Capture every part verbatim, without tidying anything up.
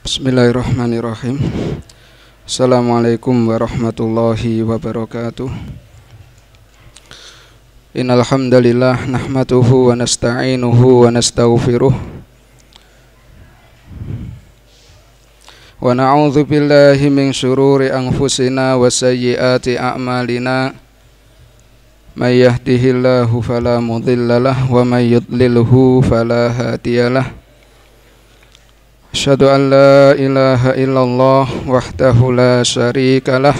Bismillahirrahmanirrahim. Assalamualaikum warahmatullahi wabarakatuh. Innal hamdalillah nahmaduhu wa nasta'inuhu wa nastaghfiruh. Wa na'udzu billahi min syururi anfusina wa sayyiati a'malina. May yahdihillahu fala mudhillalah wa may yudlilhu fala hadiyalah. Asyhadu an la ilaha illallah wahdahu la syarikalah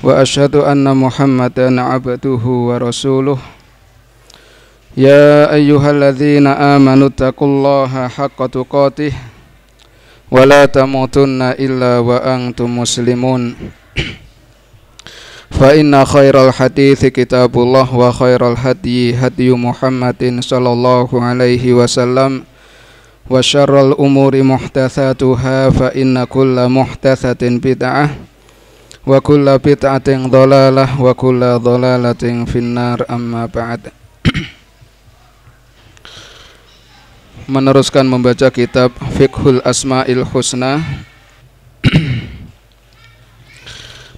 wa asyhadu anna Muhammadan abduhu wa rasuluh. Ya ayyuhalladzina amanu taqullaha haqqa tuqatih wa la tamutunna illa wa antum muslimun. Fa inna khairal hadithi kitabullah wa khairal hadyi hadyu Muhammadin sallallahu alaihi wasallam. Wa syarrul umuri muhtatsatuha fa inna kulla muhtatsatin bid'ah wa kulla bid'atin dhalalah wa kulla dhalalatin finnar, amma ba'd. Meneruskan membaca kitab Fiqhul Asma'il Husna.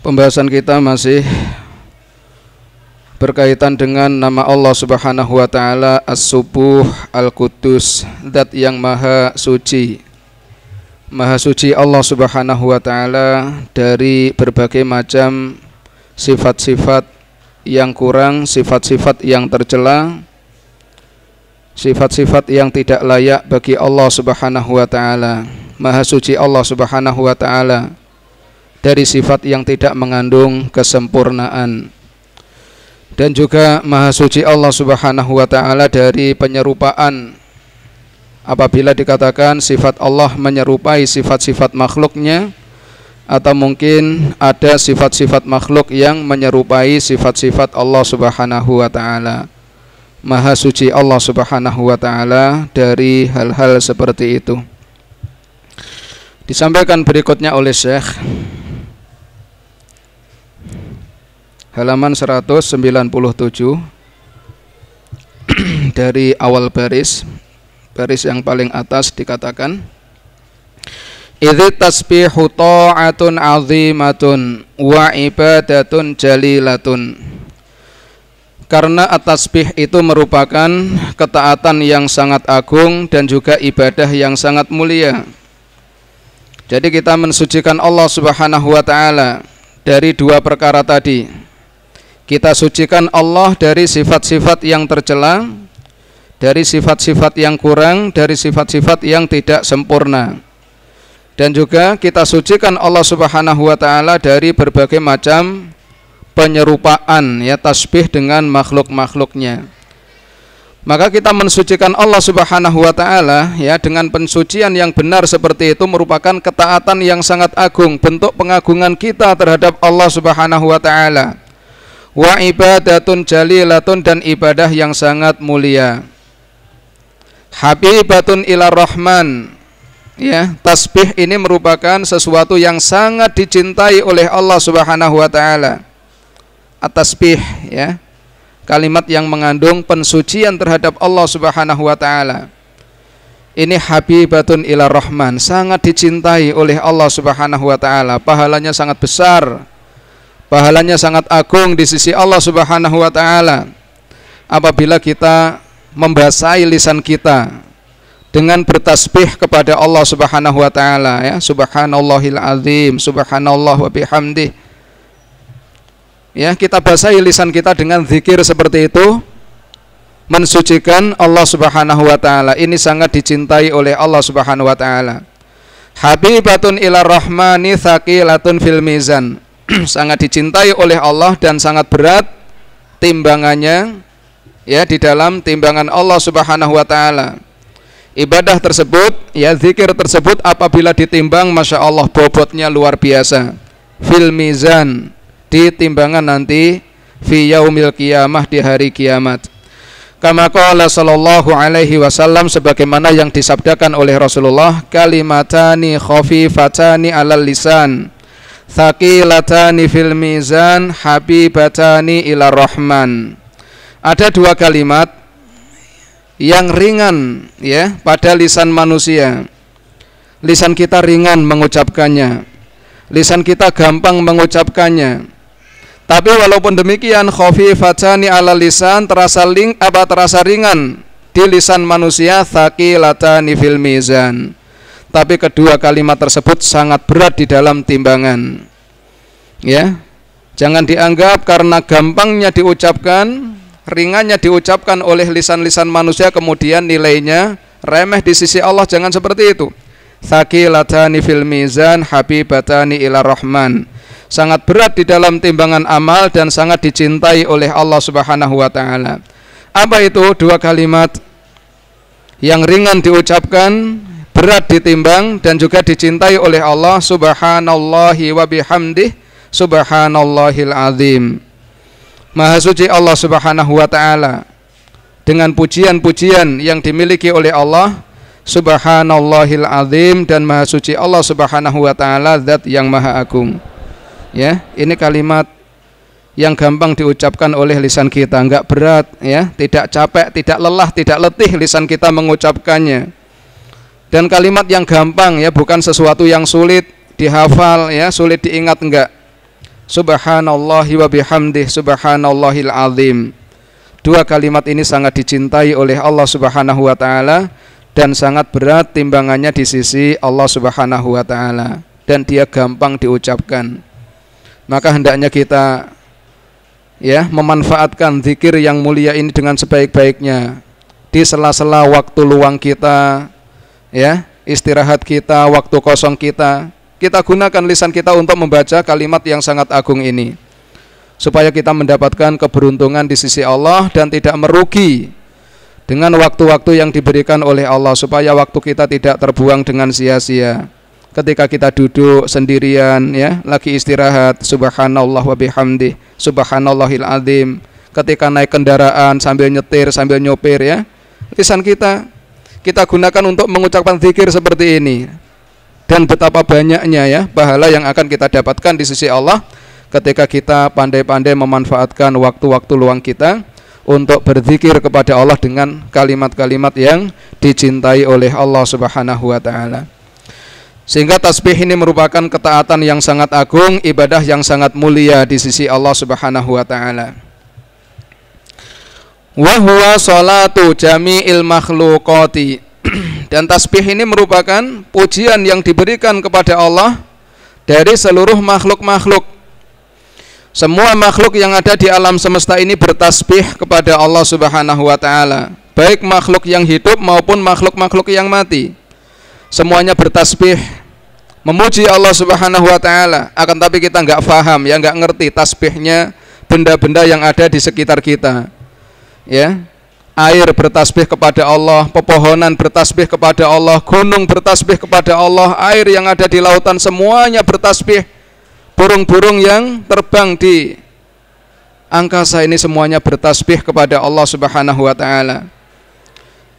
Pembahasan kita masih berkaitan dengan nama Allah Subhanahu wa Ta'ala, As-Subuh Al-Quddus, Zat yang Maha Suci. Maha Suci Allah Subhanahu wa Ta'ala dari berbagai macam sifat-sifat yang kurang, sifat-sifat yang tercela, sifat-sifat yang tidak layak bagi Allah Subhanahu wa Ta'ala. Maha Suci Allah Subhanahu wa Ta'ala dari sifat yang tidak mengandung kesempurnaan. Dan juga Maha Suci Allah Subhanahu wa Ta'ala dari penyerupaan. Apabila dikatakan sifat Allah menyerupai sifat-sifat makhluknya, atau mungkin ada sifat-sifat makhluk yang menyerupai sifat-sifat Allah Subhanahu wa Ta'ala. Maha Suci Allah Subhanahu wa Ta'ala dari hal-hal seperti itu. Disampaikan berikutnya oleh Syekh. Halaman seratus sembilan puluh tujuh dari awal baris, baris yang paling atas dikatakan idz tasbihu ta'atun 'azimatun wa ibadatun jalilatun. Karena at-tasbih itu merupakan ketaatan yang sangat agung dan juga ibadah yang sangat mulia. Jadi kita mensucikan Allah Subhanahu wa Ta'ala dari dua perkara tadi. Kita sucikan Allah dari sifat-sifat yang tercela, dari sifat-sifat yang kurang, dari sifat-sifat yang tidak sempurna. Dan juga kita sucikan Allah Subhanahu wa Ta'ala dari berbagai macam penyerupaan, ya, tasbih dengan makhluk-makhluknya. Maka kita mensucikan Allah Subhanahu wa Ta'ala, ya, dengan pensucian yang benar seperti itu merupakan ketaatan yang sangat agung, bentuk pengagungan kita terhadap Allah Subhanahu wa Ta'ala. Wa ibadatun jalilatun, dan ibadah yang sangat mulia. Habibatun ila rahman, ya, tasbih ini merupakan sesuatu yang sangat dicintai oleh Allah Subhanahu wa Ta'ala. At-tasbih, ya, kalimat yang mengandung pensucian terhadap Allah Subhanahu wa Ta'ala. Ini habibatun ila rahman, sangat dicintai oleh Allah Subhanahu wa Ta'ala. Pahalanya sangat besar, pahalanya sangat agung di sisi Allah Subhanahu wa Ta'ala. Apabila kita membasahi lisan kita dengan bertasbih kepada Allah Subhanahu wa Ta'ala, ya, subhanallahil azim, subhanallah wa bihamdih, ya, kita basahi lisan kita dengan zikir seperti itu, mensucikan Allah Subhanahu wa Ta'ala. Ini sangat dicintai oleh Allah Subhanahu wa Ta'ala. Habibatun ila rahmani tsaqilatun fil mizan, sangat dicintai oleh Allah dan sangat berat timbangannya, ya, di dalam timbangan Allah Subhanahu wa Ta'ala. Ibadah tersebut, ya, zikir tersebut apabila ditimbang, masya Allah, bobotnya luar biasa. Fil mizan, di timbangan nanti, fi yaumil qiyamah, di hari kiamat. Kama qala sallallahu alaihi wasallam, sebagaimana yang disabdakan oleh Rasulullah, kalimatani khafifatani alal lisan, tsaqilatani fil mizan, habibatani ila rahman. Ada dua kalimat yang ringan, ya, pada lisan manusia, Lisan kita ringan mengucapkannya, lisan kita gampang mengucapkannya. Tapi walaupun demikian, khafifatani ala lisan, terasa ling apa terasa ringan di lisan manusia, thaqilatani fil mizan. Tapi kedua kalimat tersebut sangat berat di dalam timbangan. Ya, jangan dianggap karena gampangnya diucapkan, ringannya diucapkan oleh lisan-lisan manusia kemudian nilainya remeh di sisi Allah. Jangan seperti itu. Thaqilatani fil mizan, habibatani ila rahman. Sangat berat di dalam timbangan amal dan sangat dicintai oleh Allah Subhanahu wa taala. Apa itu? Dua kalimat yang ringan diucapkan, berat ditimbang, dan juga dicintai oleh Allah. Subhanallahi wa bihamdih, subhanallahil azim. Maha suci Allah Subhanahu wa taala dengan pujian-pujian yang dimiliki oleh Allah. Subhanallahil azim, dan maha suci Allah Subhanahu wa taala, zat yang maha agung. Ya, ini kalimat yang gampang diucapkan oleh lisan kita, enggak berat ya, tidak capek, tidak lelah, tidak letih lisan kita mengucapkannya. Dan kalimat yang gampang ya, bukan sesuatu yang sulit dihafal ya, sulit diingat enggak. Subhanallahi wa bihamdih, subhanallahil azim. Dua kalimat ini sangat dicintai oleh Allah Subhanahu wa taala dan sangat berat timbangannya di sisi Allah Subhanahu wa taala, dan dia gampang diucapkan. Maka hendaknya kita ya memanfaatkan zikir yang mulia ini dengan sebaik-baiknya di sela-sela waktu luang kita, ya, istirahat kita, waktu kosong kita. Kita gunakan lisan kita untuk membaca kalimat yang sangat agung ini, supaya kita mendapatkan keberuntungan di sisi Allah dan tidak merugi dengan waktu-waktu yang diberikan oleh Allah, supaya waktu kita tidak terbuang dengan sia-sia. Ketika kita duduk sendirian ya, lagi istirahat, subhanallah wa bihamdih, subhanallahil azim. Ketika naik kendaraan sambil nyetir, sambil nyopir ya, lisan kita kita gunakan untuk mengucapkan zikir seperti ini. Dan betapa banyaknya ya pahala yang akan kita dapatkan di sisi Allah ketika kita pandai-pandai memanfaatkan waktu-waktu luang kita untuk berzikir kepada Allah dengan kalimat-kalimat yang dicintai oleh Allah Subhanahu wa taala. Sehingga tasbih ini merupakan ketaatan yang sangat agung, ibadah yang sangat mulia di sisi Allah Subhanahu wa taala. Wa huwa salatu jami'il makhluqati. Dan tasbih ini merupakan pujian yang diberikan kepada Allah dari seluruh makhluk-makhluk. Semua makhluk yang ada di alam semesta ini bertasbih kepada Allah Subhanahu wa taala, baik makhluk yang hidup maupun makhluk-makhluk yang mati. Semuanya bertasbih memuji Allah Subhanahu wa taala. Akan tapi kita enggak paham, ya enggak ngerti tasbihnya benda-benda yang ada di sekitar kita. Ya. Air bertasbih kepada Allah, pepohonan bertasbih kepada Allah, gunung bertasbih kepada Allah, air yang ada di lautan semuanya bertasbih, burung-burung yang terbang di angkasa ini semuanya bertasbih kepada Allah Subhanahu wa taala.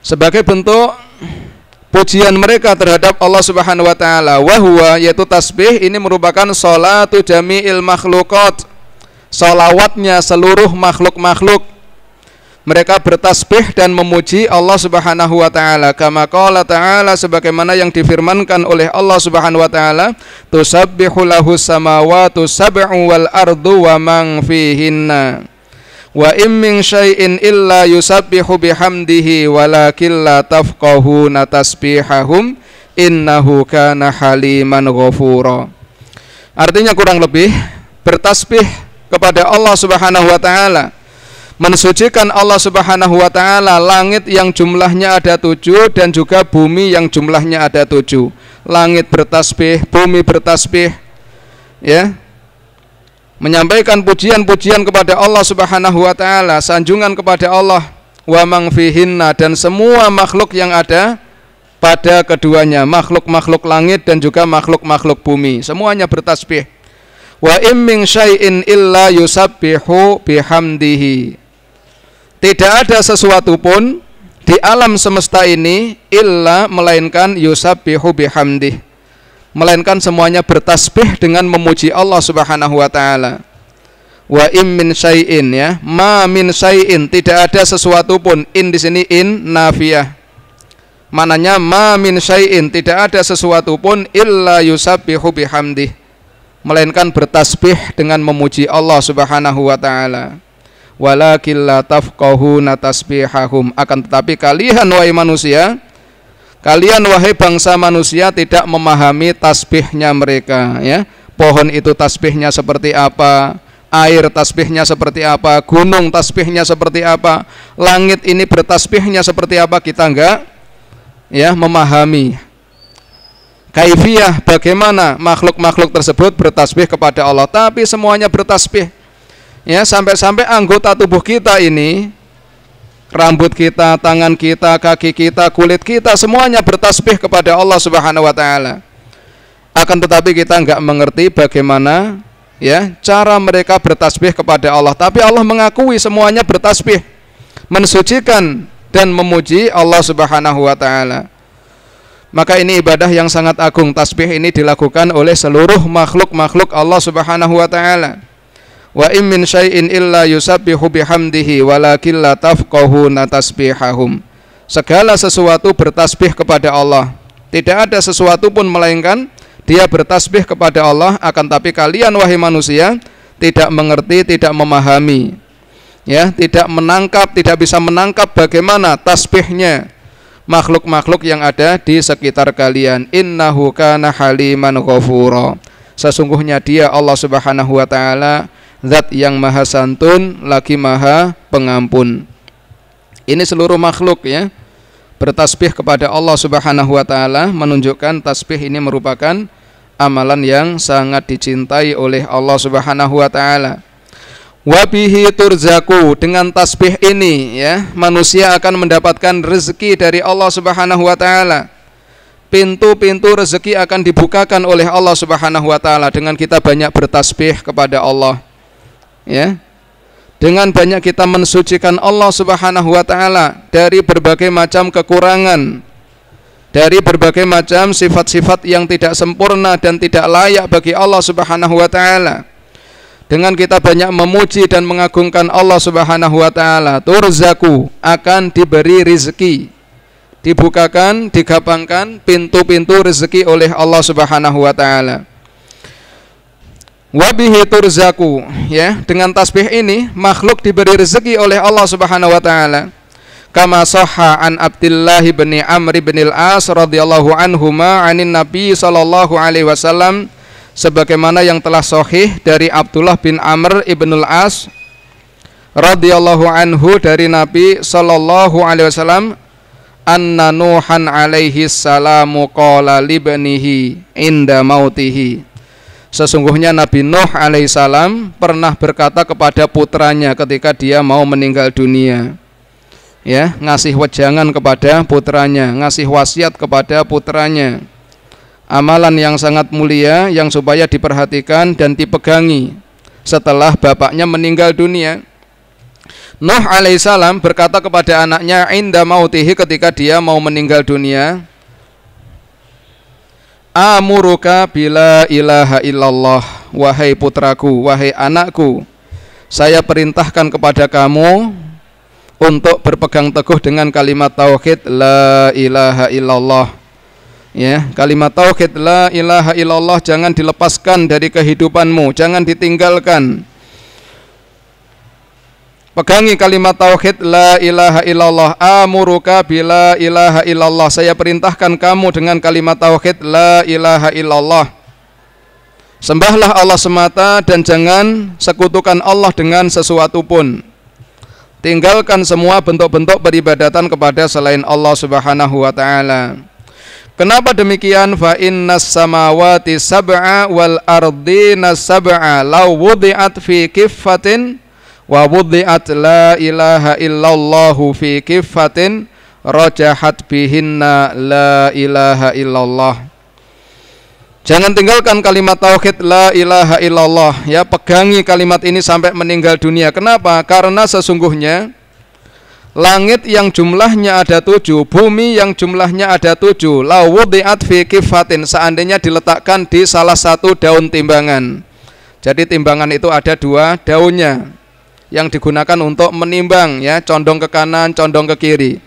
Sebagai bentuk pujian mereka terhadap Allah Subhanahu wa taala. Wa huwa, yaitu tasbih ini merupakan salatu jami'il makhluqat, salawatnya seluruh makhluk-makhluk. Mereka bertasbih dan memuji Allah Subhanahu wa taala. Kama qala ta'ala, sebagaimana yang difirmankan oleh Allah Subhanahu wa taala, tusabbihu lahu samawati sab'u wal ardu wa man fihinna wa in min syai'in illa yusabbihu bihamdihi walakin la tafqahuna tasbihahum innahu kana haliman ghafura. Artinya kurang lebih bertasbih kepada Allah Subhanahu wa taala, mensucikan Allah Subhanahu wa taala, langit yang jumlahnya ada tujuh dan juga bumi yang jumlahnya ada tujuh. Langit bertasbih, bumi bertasbih ya, menyampaikan pujian-pujian kepada Allah Subhanahu wa taala, sanjungan kepada Allah. Wa man fihinna, dan semua makhluk yang ada pada keduanya, makhluk-makhluk langit dan juga makhluk-makhluk bumi, semuanya bertasbih. Wa in min syai'in illa yusabbihu bihamdihi. Tidak ada sesuatu pun di alam semesta ini illa melainkan yusabbihu bihamdih, melainkan semuanya bertasbih dengan memuji Allah Subhanahu wa taala. Wa in min syai'in ya, ma min syai'in, tidak ada sesuatu pun. In di sini in nafiyah. Mananya ma min syai'in, tidak ada sesuatu pun illa yusabbihu bihamdih, melainkan bertasbih dengan memuji Allah Subhanahu wa taala. Walakin la tafqahuna tasbihahum, akan tetapi kalian wahai manusia, kalian wahai bangsa manusia tidak memahami tasbihnya mereka, ya. Pohon itu tasbihnya seperti apa, air tasbihnya seperti apa, gunung tasbihnya seperti apa, langit ini bertasbihnya seperti apa, kita enggak ya memahami. Kaifiyah bagaimana makhluk-makhluk tersebut bertasbih kepada Allah, tapi semuanya bertasbih. Ya, sampai-sampai anggota tubuh kita ini, rambut kita, tangan kita, kaki kita, kulit kita, semuanya bertasbih kepada Allah Subhanahu wa taala. Akan tetapi kita enggak mengerti bagaimana ya cara mereka bertasbih kepada Allah. Tapi Allah mengakui semuanya bertasbih, mensucikan dan memuji Allah Subhanahu wa taala. Maka ini ibadah yang sangat agung. Tasbih ini dilakukan oleh seluruh makhluk-makhluk Allah Subhanahu wa taala. Wa in min syai'in illa yusabbihu bihamdihi walakin la tafqahuna tasbihahum. Segala sesuatu bertasbih kepada Allah. Tidak ada sesuatu pun melainkan dia bertasbih kepada Allah, akan tapi kalian wahai manusia tidak mengerti, tidak memahami. Ya, tidak menangkap, tidak bisa menangkap bagaimana tasbihnya makhluk-makhluk yang ada di sekitar kalian. Innahu kana haliman ghafura. Sesungguhnya dia Allah Subhanahu wa taala Zat yang maha santun lagi maha pengampun. Ini seluruh makhluk ya bertasbih kepada Allah Subhanahu wa taala, menunjukkan tasbih ini merupakan amalan yang sangat dicintai oleh Allah Subhanahu wa taala. Wa bihi turzaku, dengan tasbih ini ya manusia akan mendapatkan rezeki dari Allah Subhanahu wa taala. Pintu-pintu rezeki akan dibukakan oleh Allah Subhanahu wa taala dengan kita banyak bertasbih kepada Allah. Ya, dengan banyak kita mensucikan Allah Subhanahu wa taala dari berbagai macam kekurangan, dari berbagai macam sifat-sifat yang tidak sempurna dan tidak layak bagi Allah Subhanahu wa taala. Dengan kita banyak memuji dan mengagungkan Allah Subhanahu wa taala, turzaku, akan diberi rezeki, dibukakan, digapangkan pintu-pintu rezeki oleh Allah Subhanahu wa taala. Wabihi turzaku, ya, dengan tasbih ini makhluk diberi rezeki oleh Allah Subhanahu wa taala. Kama sahha an Abdullah bin Amr bin Al-As radhiyallahu anhuma anin Nabi sallallahu alaihi wasallam, sebagaimana yang telah sahih dari Abdullah bin Amr bin Al-As radhiyallahu anhu dari Nabi sallallahu alaihi wasallam, anna Nuhan alaihi salamu qala li banihi inda mautihi. Sesungguhnya Nabi Nuh alaihissalam pernah berkata kepada putranya ketika dia mau meninggal dunia, ya, ngasih wejangan kepada putranya, ngasih wasiat kepada putranya, amalan yang sangat mulia yang supaya diperhatikan dan dipegangi setelah bapaknya meninggal dunia. Nuh alaihissalam berkata kepada anaknya inda mautihi, ketika dia mau meninggal dunia, amuruka bila ilaha illallah, wahai putraku, wahai anakku, saya perintahkan kepada kamu untuk berpegang teguh dengan kalimat tauhid la ilaha illallah. Ya, kalimat tauhid la ilaha illallah jangan dilepaskan dari kehidupanmu, jangan ditinggalkan. Pegangi kalimat tauhid la ilaha illallah. Amuruka bila ilaha illallah, saya perintahkan kamu dengan kalimat tauhid la ilaha illallah. Sembahlah Allah semata dan jangan sekutukan Allah dengan sesuatu pun. Tinggalkan semua bentuk-bentuk peribadatan kepada selain Allah Subhanahu wa taala. Kenapa demikian? Fa innas samawati sab'a wal ardi nasab'a law wudi'at fi kiffatin wa wudhi'at la ilaha illallahu fi kiffatin rajahat bihinna la ilaha illallah. Jangan tinggalkan kalimat tauhid la ilaha illallah, ya, pegangi kalimat ini sampai meninggal dunia. Kenapa? Karena sesungguhnya langit yang jumlahnya ada tujuh, bumi yang jumlahnya ada tujuh, la wudhi'at fi kiffatin, seandainya diletakkan di salah satu daun timbangan. Jadi timbangan itu ada dua daunnya yang digunakan untuk menimbang, ya, condong ke kanan, condong ke kiri.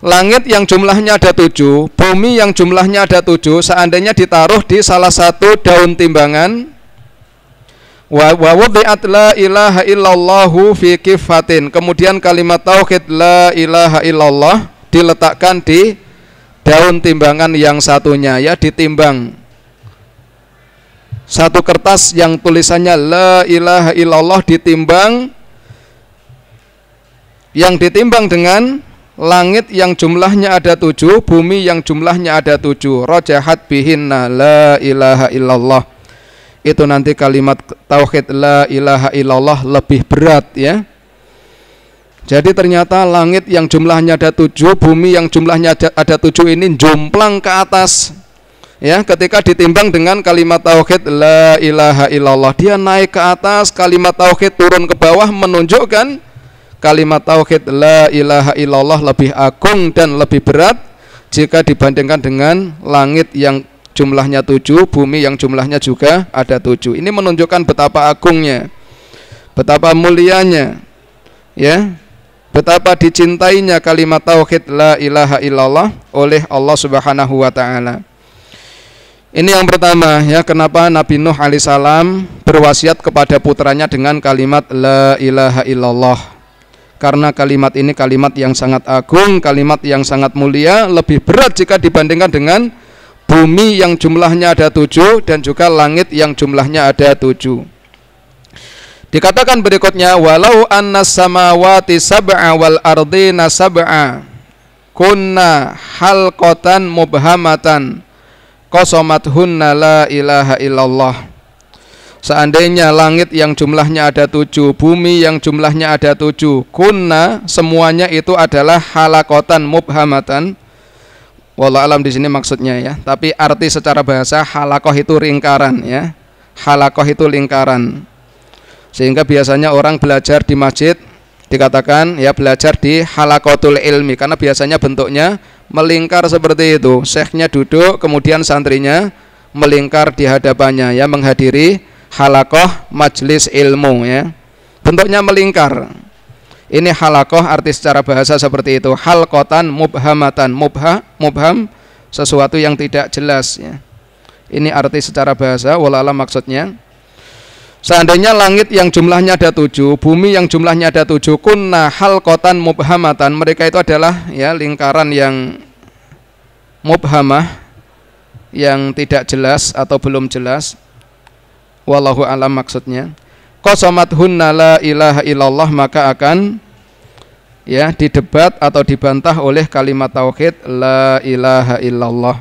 Langit yang jumlahnya ada tujuh, bumi yang jumlahnya ada tujuh, seandainya ditaruh di salah satu daun timbangan, wa wudi'at la ilaha illallahu fi kifatin, kemudian kalimat tauhid la ilaha illallah diletakkan di daun timbangan yang satunya, ya ditimbang satu kertas yang tulisannya la ilaha illallah ditimbang, yang ditimbang dengan langit yang jumlahnya ada tujuh, bumi yang jumlahnya ada tujuh, rojahat bihinna la ilaha illallah. Itu nanti kalimat tauhid la ilaha illallah lebih berat, ya. Jadi ternyata langit yang jumlahnya ada tujuh, bumi yang jumlahnya ada tujuh ini jomplang ke atas, ya, ketika ditimbang dengan kalimat tauhid la ilaha illallah. Dia naik ke atas, kalimat tauhid turun ke bawah, menunjukkan kalimat tauhid la ilaha illallah lebih agung dan lebih berat jika dibandingkan dengan langit yang jumlahnya tujuh, bumi yang jumlahnya juga ada tujuh. Ini menunjukkan betapa agungnya, betapa mulianya, ya, betapa dicintainya kalimat tauhid la ilaha illallah oleh Allah Subhanahu wa taala. Ini yang pertama, ya, kenapa Nabi Nuh alaihissalam berwasiat kepada putranya dengan kalimat la ilaha illallah. Karena kalimat ini kalimat yang sangat agung, kalimat yang sangat mulia, lebih berat jika dibandingkan dengan bumi yang jumlahnya ada tujuh dan juga langit yang jumlahnya ada tujuh. Dikatakan berikutnya, walau annas samawati sab'a wal ardina sab'a kunna halqatan mubhamatan qasamathunna la ilaha illallah. Seandainya langit yang jumlahnya ada tujuh, bumi yang jumlahnya ada tujuh, kunna semuanya itu adalah halakotan mubhamatan. Wallah alam di sini maksudnya, ya. Tapi arti secara bahasa halakoh itu lingkaran, ya. Halakoh itu lingkaran. Sehingga biasanya orang belajar di masjid dikatakan, ya, belajar di halakotul ilmi, karena biasanya bentuknya melingkar seperti itu. Syekhnya duduk, kemudian santrinya melingkar di hadapannya, ya, menghadiri halakoh majelis ilmu, ya, bentuknya melingkar. Ini halakoh, arti secara bahasa seperti itu, halqatan mubhamatan. Mubha, mubham, sesuatu yang tidak jelas, ya. Ini arti secara bahasa, wallah alam maksudnya. Seandainya langit yang jumlahnya ada tujuh, bumi yang jumlahnya ada tujuh, kunna halqatan mubhamatan, mereka itu adalah, ya, lingkaran yang mubhamah, yang tidak jelas atau belum jelas, wallahu alam maksudnya. Qasamathunna la ilaha illallah, maka akan, ya, didebat atau dibantah oleh kalimat tauhid la ilaha illallah.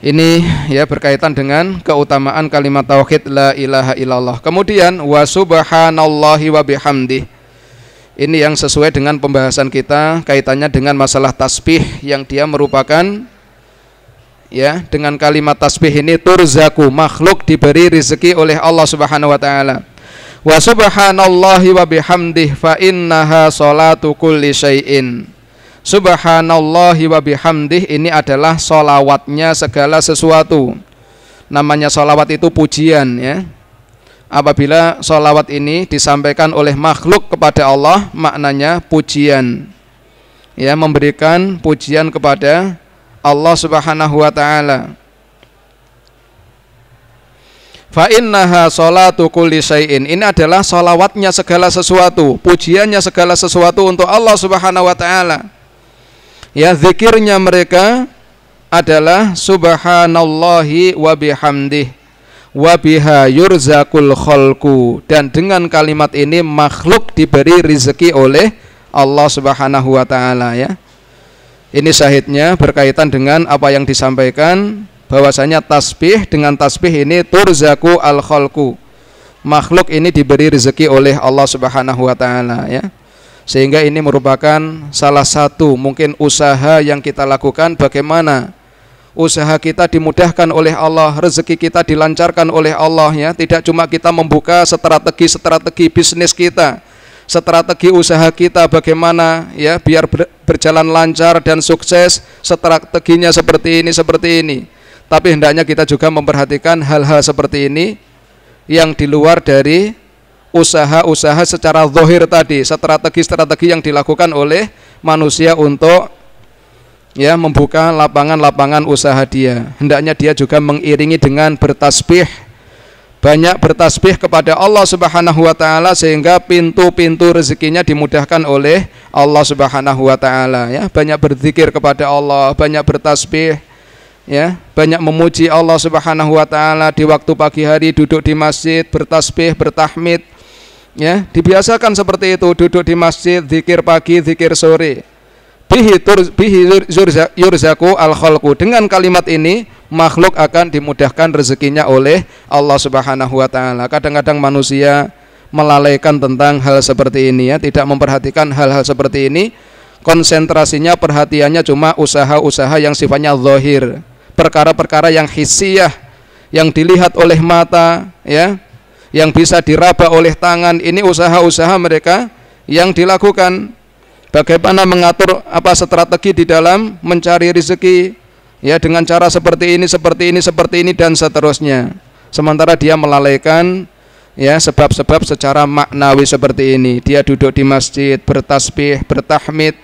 Ini, ya, berkaitan dengan keutamaan kalimat tauhid la ilaha illallah. Kemudian wa subhanallahi wa bihamdih. Ini yang sesuai dengan pembahasan kita, kaitannya dengan masalah tasbih yang dia merupakan, ya, dengan kalimat tasbih ini turzaku, makhluk diberi rezeki oleh Allah Subhanahu wa taala. Wa subhanallahi wa bihamdih fa innaha salatu kulli syai'in. Subhanallahi wa bihamdih ini adalah solawatnya segala sesuatu. Namanya solawat itu pujian, ya. Apabila solawat ini disampaikan oleh makhluk kepada Allah, maknanya pujian, ya, memberikan pujian kepada Allah Subhanahu wa taala. Fa innaha salatu kulli syai'in. Ini adalah salawatnya segala sesuatu, pujiannya segala sesuatu untuk Allah Subhanahu wa taala. Ya, zikirnya mereka adalah subhanallahi wa bihamdih wa biha yurzaqul khalqu, dan dengan kalimat ini makhluk diberi rezeki oleh Allah Subhanahu wa taala, ya. Ini syahidnya berkaitan dengan apa yang disampaikan, bahwasanya tasbih, dengan tasbih ini turzaku al-khalqu, makhluk ini diberi rezeki oleh Allah Subhanahu wa taala, ya. Sehingga ini merupakan salah satu mungkin usaha yang kita lakukan, bagaimana usaha kita dimudahkan oleh Allah, rezeki kita dilancarkan oleh Allah, ya. Tidak cuma kita membuka strategi-strategi bisnis kita, strategi usaha kita bagaimana, ya, biar berjalan lancar dan sukses, strateginya seperti ini, seperti ini. Tapi hendaknya kita juga memperhatikan hal-hal seperti ini yang di luar dari usaha-usaha secara zahir tadi, strategi-strategi yang dilakukan oleh manusia untuk ya membuka lapangan-lapangan usaha dia. Hendaknya dia juga mengiringi dengan bertasbih, banyak bertasbih kepada Allah Subhanahu wa taala sehingga pintu-pintu rezekinya dimudahkan oleh Allah Subhanahu wa taala ya. Banyak berzikir kepada Allah, banyak bertasbih ya, banyak memuji Allah Subhanahu wa taala di waktu pagi hari, duduk di masjid, bertasbih, bertahmid ya. Dibiasakan seperti itu, duduk di masjid, zikir pagi, zikir sore. Bihi yurzaku al-khalqu, dengan kalimat ini makhluk akan dimudahkan rezekinya oleh Allah Subhanahu wa taala. Kadang-kadang manusia melalaikan tentang hal seperti ini ya, tidak memperhatikan hal-hal seperti ini. Konsentrasinya, perhatiannya cuma usaha-usaha yang sifatnya zahir, perkara-perkara yang hissiyah, yang dilihat oleh mata ya, yang bisa diraba oleh tangan. Ini usaha-usaha mereka yang dilakukan. Bagaimana mengatur apa strategi di dalam mencari rezeki ya, dengan cara seperti ini, seperti ini, seperti ini dan seterusnya. Sementara dia melalaikan ya sebab-sebab secara maknawi seperti ini. Dia duduk di masjid, bertasbih, bertahmid,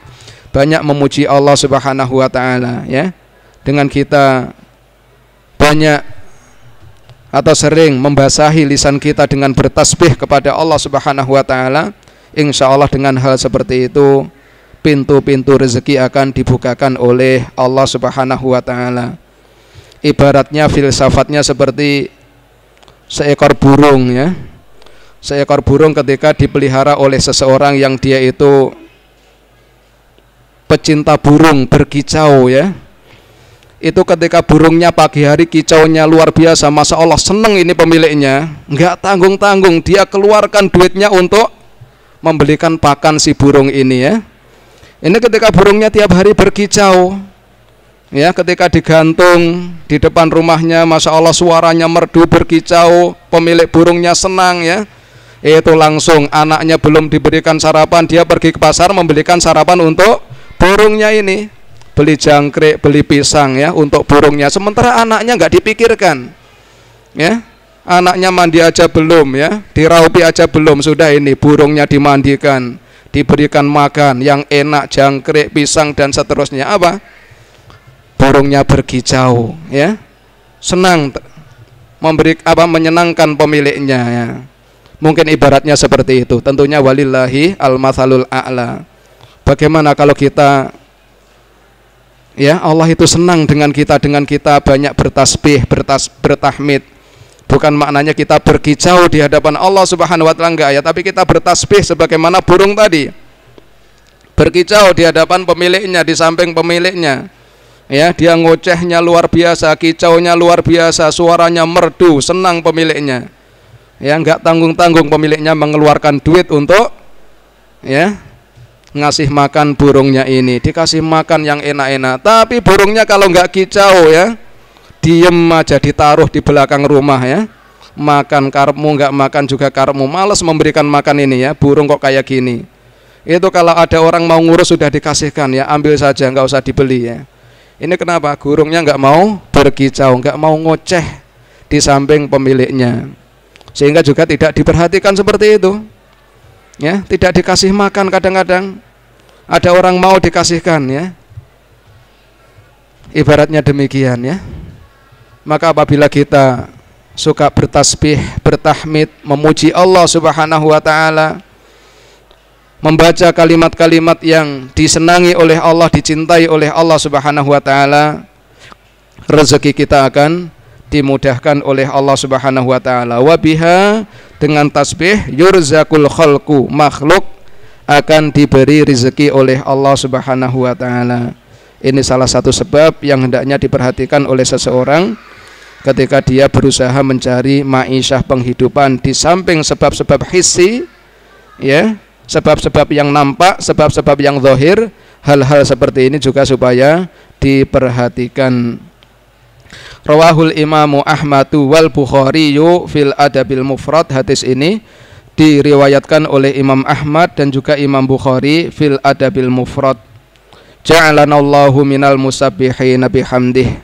banyak memuji Allah Subhanahu wa taala ya. Dengan kita banyak atau sering membasahi lisan kita dengan bertasbih kepada Allah Subhanahu wa taala, insyaallah dengan hal seperti itu pintu-pintu rezeki akan dibukakan oleh Allah Subhanahu wa taala. Ibaratnya, filsafatnya seperti seekor burung ya. Seekor burung ketika dipelihara oleh seseorang yang dia itu pecinta burung, berkicau ya. Itu ketika burungnya pagi hari kicaunya luar biasa, Masya Allah, seneng ini pemiliknya, nggak tanggung-tanggung dia keluarkan duitnya untuk membelikan pakan si burung ini ya. Ini ketika burungnya tiap hari berkicau ya, ketika digantung di depan rumahnya, Masya Allah, suaranya merdu, berkicau, pemilik burungnya senang ya. Itu langsung anaknya belum diberikan sarapan, dia pergi ke pasar membelikan sarapan untuk burungnya ini, beli jangkrik, beli pisang ya untuk burungnya. Sementara anaknya nggak dipikirkan ya, anaknya mandi aja belum ya, diraupi aja belum, sudah ini burungnya dimandikan, diberikan makan yang enak, jangkrik, pisang dan seterusnya. Apa? Burungnya berkicau ya, senang, memberi apa, menyenangkan pemiliknya ya. Mungkin ibaratnya seperti itu. Tentunya walillahi al-matsalul a'la. Bagaimana kalau kita ya, Allah itu senang dengan kita, dengan kita banyak bertasbih, bertas, bertahmid. Bukan maknanya kita berkicau di hadapan Allah Subhanahu wa taala, enggak ya, tapi kita bertasbih sebagaimana burung tadi. Berkicau di hadapan pemiliknya, di samping pemiliknya. Ya, dia ngocehnya luar biasa, kicaunya luar biasa, suaranya merdu, senang pemiliknya. Ya, enggak tanggung-tanggung pemiliknya mengeluarkan duit untuk ya ngasih makan burungnya ini, dikasih makan yang enak-enak. Tapi burungnya kalau enggak kicau ya, diem aja, ditaruh di belakang rumah ya, makan karepmu, nggak makan juga karepmu, males memberikan makan ini ya, burung kok kayak gini. Itu kalau ada orang mau ngurus sudah dikasihkan ya, ambil saja, nggak usah dibeli ya. Ini kenapa? Burungnya nggak mau berkicau, nggak mau ngoceh di samping pemiliknya, sehingga juga tidak diperhatikan seperti itu ya, tidak dikasih makan. Kadang-kadang ada orang mau dikasihkan ya, ibaratnya demikian ya. Maka apabila kita suka bertasbih, bertahmid, memuji Allah Subhanahu wa taala, membaca kalimat-kalimat yang disenangi oleh Allah, dicintai oleh Allah Subhanahu wa taala, rezeki kita akan dimudahkan oleh Allah Subhanahu wa taala. Wa biha, dengan tasbih, yurzakul khalqu, makhluk akan diberi rezeki oleh Allah Subhanahu wa taala. Ini salah satu sebab yang hendaknya diperhatikan oleh seseorang ketika dia berusaha mencari ma'isyah, penghidupan, di samping sebab-sebab hissi ya, sebab-sebab yang nampak, sebab-sebab yang zahir. Hal-hal seperti ini juga supaya diperhatikan. Rawahul Imamu Ahmadu wal Bukhariyu fil Adabil Mufrad. Hadis ini diriwayatkan oleh Imam Ahmad dan juga Imam Bukhari fil Adabil Mufrad. Ja'alanallahu minal musabbihin bihamdih.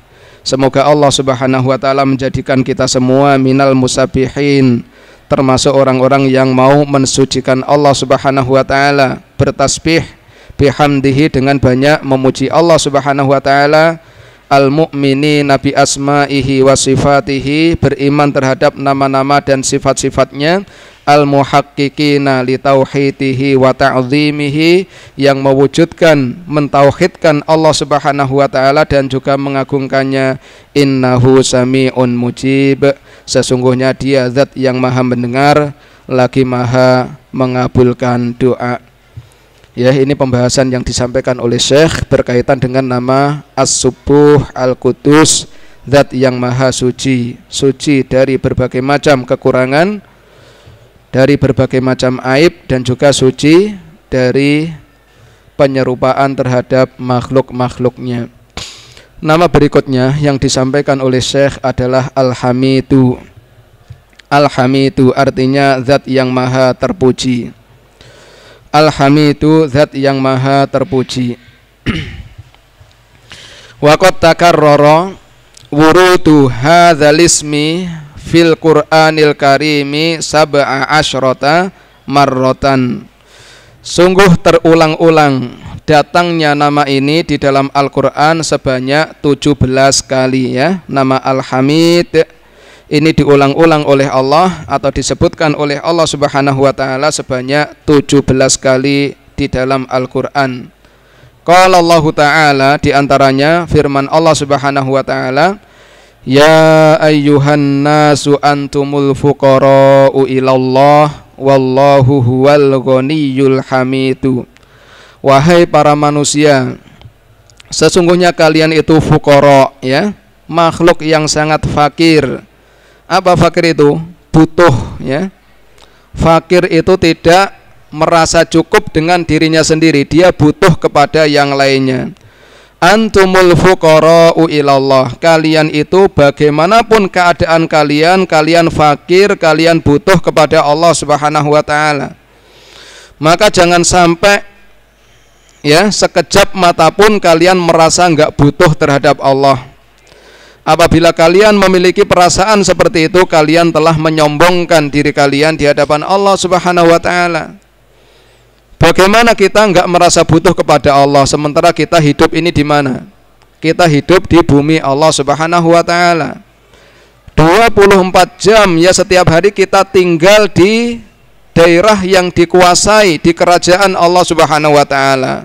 Semoga Allah Subhanahu wa taala menjadikan kita semua minal musabbihin, termasuk orang-orang yang mau mensucikan Allah Subhanahu wa taala, bertasbih, bihamdihi, dengan banyak memuji Allah subhanahu wa ta'ala, al-mu'mini nabi asma'ihi wa sifatihi, beriman terhadap nama-nama dan sifat-sifatnya, al-muhaqqiqina li tauhidihi wa ta'zimihi, yang mewujudkan, mentauhidkan Allah subhanahu wa ta'ala dan juga mengagungkannya. Innahu sami'un mujib, sesungguhnya dia zat yang maha mendengar lagi maha mengabulkan doa. Ya, ini pembahasan yang disampaikan oleh Syekh berkaitan dengan nama As-Subuh Al-Quddus, zat yang maha suci, suci dari berbagai macam kekurangan, dari berbagai macam aib, dan juga suci dari penyerupaan terhadap makhluk-makhluknya. Nama berikutnya yang disampaikan oleh Syekh adalah Al-Hamidu. Al-Hamidu artinya zat yang maha terpuji. Al-Hamidu zat yang maha terpuji. Wa qad takarrara wurudu hadzal ismi fil Qur'anil Karimi sab'a asyrata marratan. Sungguh terulang-ulang datangnya nama ini di dalam Al-Quran sebanyak tujuh belas kali, ya. Nama Al-Hamid ini diulang-ulang oleh Allah atau disebutkan oleh Allah subhanahu wa ta'ala sebanyak tujuh belas kali di dalam Al-Quran. Qala Allah ta'ala, diantaranya firman Allah subhanahu wa ta'ala, ya ayyuhan nasu antumul fuqara'u ilallah wallahu huwal ghaniyul hamidu. Wahai para manusia, sesungguhnya kalian itu fuqara, ya, makhluk yang sangat fakir. Apa fakir itu? Butuh, ya. Fakir itu tidak merasa cukup dengan dirinya sendiri, dia butuh kepada yang lainnya. Antumul fuqara'u ilallah, kalian itu bagaimanapun keadaan kalian, kalian fakir, kalian butuh kepada Allah subhanahu wa ta'ala. Maka jangan sampai, ya, sekejap mata pun kalian merasa nggak butuh terhadap Allah. Apabila kalian memiliki perasaan seperti itu, kalian telah menyombongkan diri kalian di hadapan Allah subhanahu wa ta'ala. Bagaimana kita nggak merasa butuh kepada Allah, sementara kita hidup ini di mana? Kita hidup di bumi Allah subhanahu wa ta'ala, dua puluh empat jam, ya, setiap hari kita tinggal di daerah yang dikuasai, di kerajaan Allah subhanahu wa ta'ala.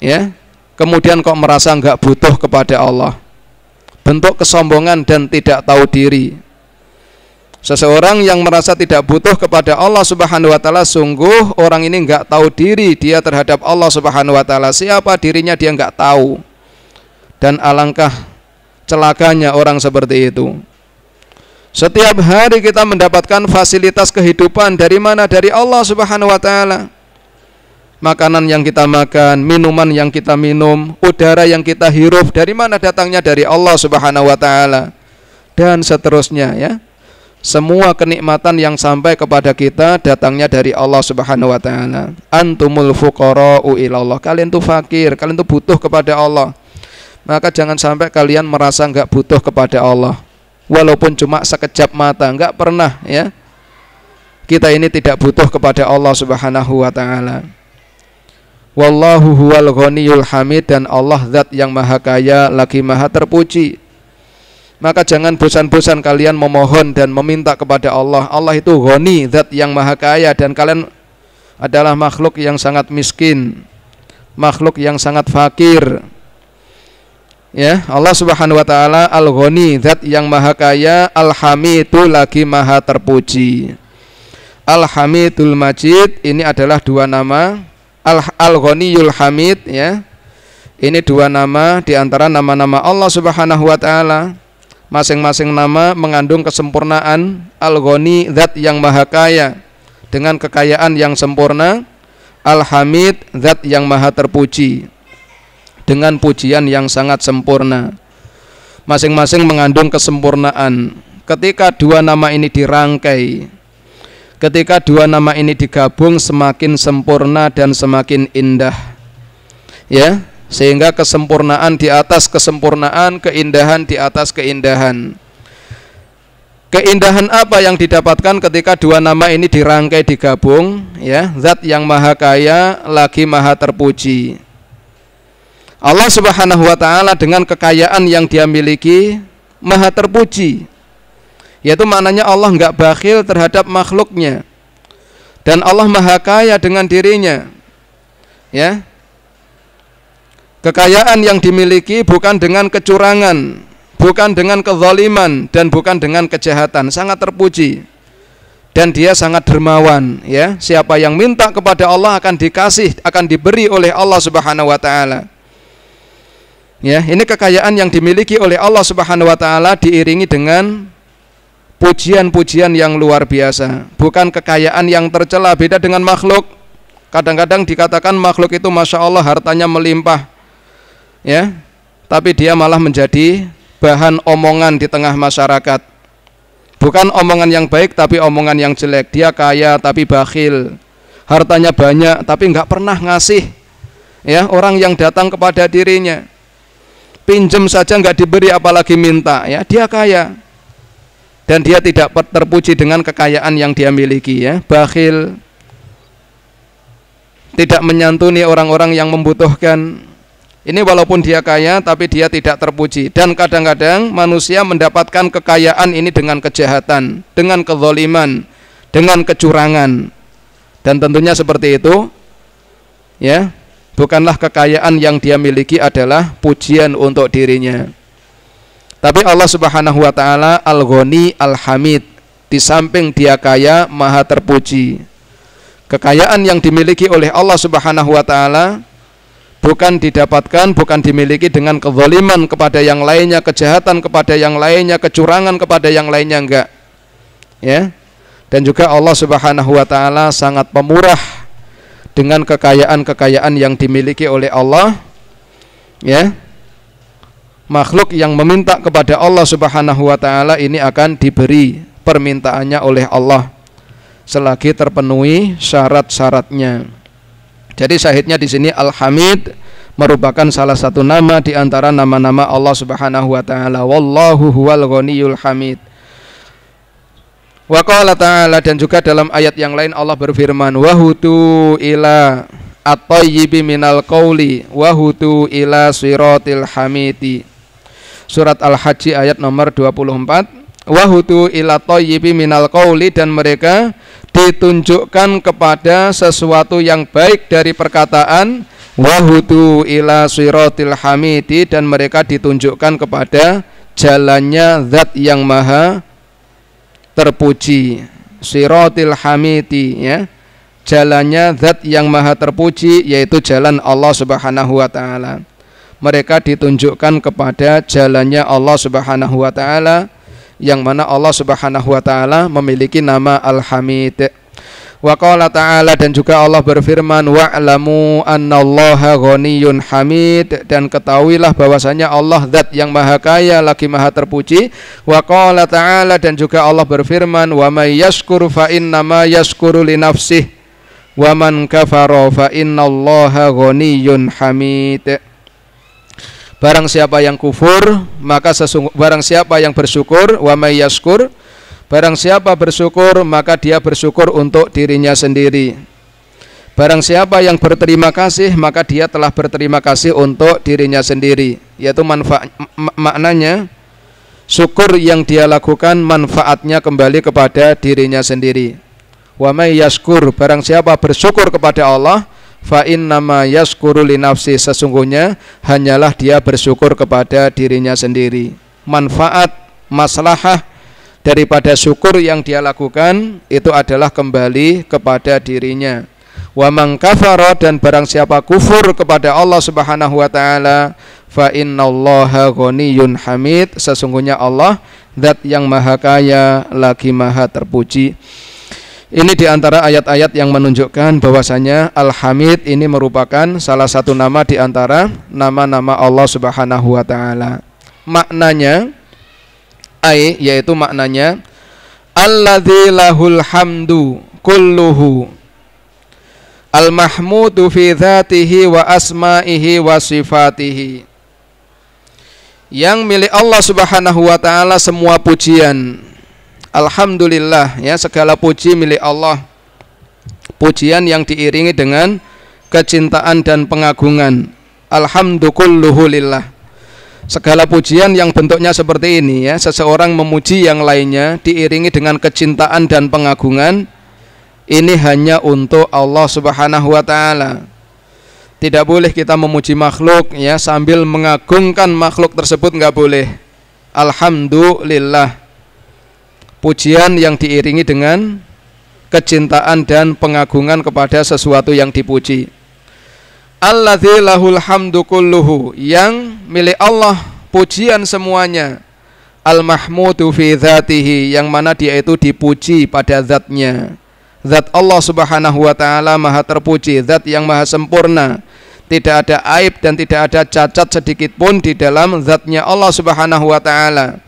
Ya, kemudian kok merasa nggak butuh kepada Allah? Bentuk kesombongan dan tidak tahu diri. Seseorang yang merasa tidak butuh kepada Allah subhanahu wa ta'ala, sungguh orang ini nggak tahu diri dia terhadap Allah subhanahu wa ta'ala. Siapa dirinya dia nggak tahu, dan alangkah celakanya orang seperti itu. Setiap hari kita mendapatkan fasilitas kehidupan dari mana? Dari Allah subhanahu wa ta'ala. Makanan yang kita makan, minuman yang kita minum, udara yang kita hirup, dari mana datangnya? Dari Allah subhanahu wa ta'ala. Dan seterusnya, ya, semua kenikmatan yang sampai kepada kita datangnya dari Allah subhanahu wa ta'ala. Antumul fuqara'u ilallah, kalian tuh fakir, kalian tuh butuh kepada Allah. Maka jangan sampai kalian merasa nggak butuh kepada Allah, walaupun cuma sekejap mata. Nggak pernah, ya, kita ini tidak butuh kepada Allah subhanahu wa ta'ala. Wallahu huwal ghaniyul hamid, dan Allah zat yang maha kaya lagi maha terpuji. Maka jangan bosan-bosan kalian memohon dan meminta kepada Allah. Allah itu ghani, zat yang maha kaya, dan kalian adalah makhluk yang sangat miskin, makhluk yang sangat fakir. Ya, Allah subhanahu wa ta'ala al-ghani, zat yang maha kaya, al-hamidu lagi maha terpuji. Al-hamidul majid ini adalah dua nama, Al-Ghaniyul Hamid, ya. Ini dua nama di antara nama-nama Allah subhanahu wa ta'ala. Masing-masing nama mengandung kesempurnaan. Al-Ghani, zat yang maha kaya dengan kekayaan yang sempurna. Al-Hamid, zat yang maha terpuji dengan pujian yang sangat sempurna. Masing-masing mengandung kesempurnaan. Ketika dua nama ini dirangkai, ketika dua nama ini digabung, semakin sempurna dan semakin indah, ya, sehingga kesempurnaan di atas kesempurnaan, keindahan di atas keindahan. Keindahan apa yang didapatkan ketika dua nama ini dirangkai digabung, ya, Zat yang maha kaya lagi maha terpuji. Allah Subhanahu wa taala dengan kekayaan yang dia miliki maha terpuji. Yaitu maknanya Allah enggak bakhil terhadap makhluknya. Dan Allah maha kaya dengan dirinya. Ya. Kekayaan yang dimiliki bukan dengan kecurangan, bukan dengan kezaliman, dan bukan dengan kejahatan. Sangat terpuji dan dia sangat dermawan, ya. Siapa yang minta kepada Allah akan dikasih, akan diberi oleh Allah Subhanahu wa taala. Ya, ini kekayaan yang dimiliki oleh Allah Subhanahu wa taala diiringi dengan pujian-pujian yang luar biasa, bukan kekayaan yang tercela. Beda dengan makhluk. Kadang-kadang dikatakan makhluk itu masya Allah hartanya melimpah, ya, tapi dia malah menjadi bahan omongan di tengah masyarakat. Bukan omongan yang baik tapi omongan yang jelek. Dia kaya tapi bakhil, hartanya banyak tapi nggak pernah ngasih, ya, orang yang datang kepada dirinya. Pinjam saja nggak diberi apalagi minta, ya. Dia kaya dan dia tidak terpuji dengan kekayaan yang dia miliki, ya. Bakhil, tidak menyantuni orang-orang yang membutuhkan. Ini walaupun dia kaya tapi dia tidak terpuji. Dan kadang-kadang manusia mendapatkan kekayaan ini dengan kejahatan, dengan kezaliman, dengan kecurangan. Dan tentunya seperti itu, ya, bukanlah kekayaan yang dia miliki adalah pujian untuk dirinya. Tapi Allah Subhanahu wa taala Al-Ghani Al-Hamid, di samping dia kaya maha terpuji. Kekayaan yang dimiliki oleh Allah Subhanahu wa taala bukan didapatkan, bukan dimiliki dengan kezaliman kepada yang lainnya, kejahatan kepada yang lainnya, kecurangan kepada yang lainnya, enggak, ya. Dan juga Allah Subhanahu wa taala sangat pemurah dengan kekayaan-kekayaan yang dimiliki oleh Allah, ya. Makhluk yang meminta kepada Allah Subhanahu wa taala ini akan diberi permintaannya oleh Allah selagi terpenuhi syarat-syaratnya. Jadi syahidnya di sini Al-Hamid merupakan salah satu nama di antara nama-nama Allah Subhanahu wa taala. Wallahu huwal ghaniyul hamid. Wa qala ta'ala, dan juga dalam ayat yang lain Allah berfirman, wa hutu ila at-tayyibi minal qauli wa hutu ila siratil hamidi. Surat Al-Hajj ayat nomor dua puluh empat. Wa hutu ila at-tayyibi minal qauli, dan mereka ditunjukkan kepada sesuatu yang baik dari perkataan. Wahudu ila siratil hamidi, dan mereka ditunjukkan kepada jalannya Zat yang maha terpuji. Siratil hamidi, ya, jalannya Zat yang maha terpuji, yaitu jalan Allah Subhanahu wa taala. Mereka ditunjukkan kepada jalannya Allah Subhanahu wa taala, yang mana Allah Subhanahu wa taala memiliki nama Al-Hamid. Wa qala ta'ala, dan juga Allah berfirman, wa'lamu annallaha ghaniyyun hamid, dan ketahuilah bahwasanya Allah Zat yang maha kaya lagi maha terpuji. Wa qala ta'ala, dan juga Allah berfirman, wa may yashkur fa innama yashkuru li nafsihi wa man kafara fa innallaha ghaniyyun hamid. Barang siapa yang kufur, maka sesungguh, barang siapa yang bersyukur, wa may yashkur, barang siapa bersyukur, maka dia bersyukur untuk dirinya sendiri. Barang siapa yang berterima kasih, maka dia telah berterima kasih untuk dirinya sendiri. Yaitu manfaat, maknanya syukur yang dia lakukan manfaatnya kembali kepada dirinya sendiri. Wa may yashkur, barang siapa bersyukur kepada Allah, fa innama yashkuru li nafsi, sesungguhnya hanyalah dia bersyukur kepada dirinya sendiri. Manfaat, maslahah daripada syukur yang dia lakukan itu adalah kembali kepada dirinya. Wa man kafara, dan barang siapa kufur kepada Allah Subhanahu wa taala, fa innallaha ghaniyyun hamid, sesungguhnya Allah Zat yang maha kaya lagi maha terpuji. Ini diantara ayat-ayat yang menunjukkan bahwasanya Al-Hamid ini merupakan salah satu nama diantara nama-nama Allah Subhanahu wa taala. Maknanya, ai, yaitu maknanya alladzi lahul hamdu kulluhu al-mahmudu fi dzatihi wa asma'ihi wa sifatihi. Yang milik Allah Subhanahu wa taala semua pujian. Alhamdulillah, ya, segala puji milik Allah, pujian yang diiringi dengan kecintaan dan pengagungan. Alhamdukulluhu lillah, segala pujian yang bentuknya seperti ini, ya, seseorang memuji yang lainnya diiringi dengan kecintaan dan pengagungan, ini hanya untuk Allah Subhanahu wa taala. Tidak boleh kita memuji makhluk, ya, sambil mengagungkan makhluk tersebut, nggak boleh. Alhamdulillah, pujian yang diiringi dengan kecintaan dan pengagungan kepada sesuatu yang dipuji. Alladzi lahul hamdu kulluhu, yang milik Allah pujian semuanya. Al-mahmudu fi dzatihi, yang mana dia itu dipuji pada zatnya. Zat Allah Subhanahu wa taala maha terpuji, zat yang maha sempurna. Tidak ada aib dan tidak ada cacat sedikit pun di dalam zatnya Allah Subhanahu wa taala.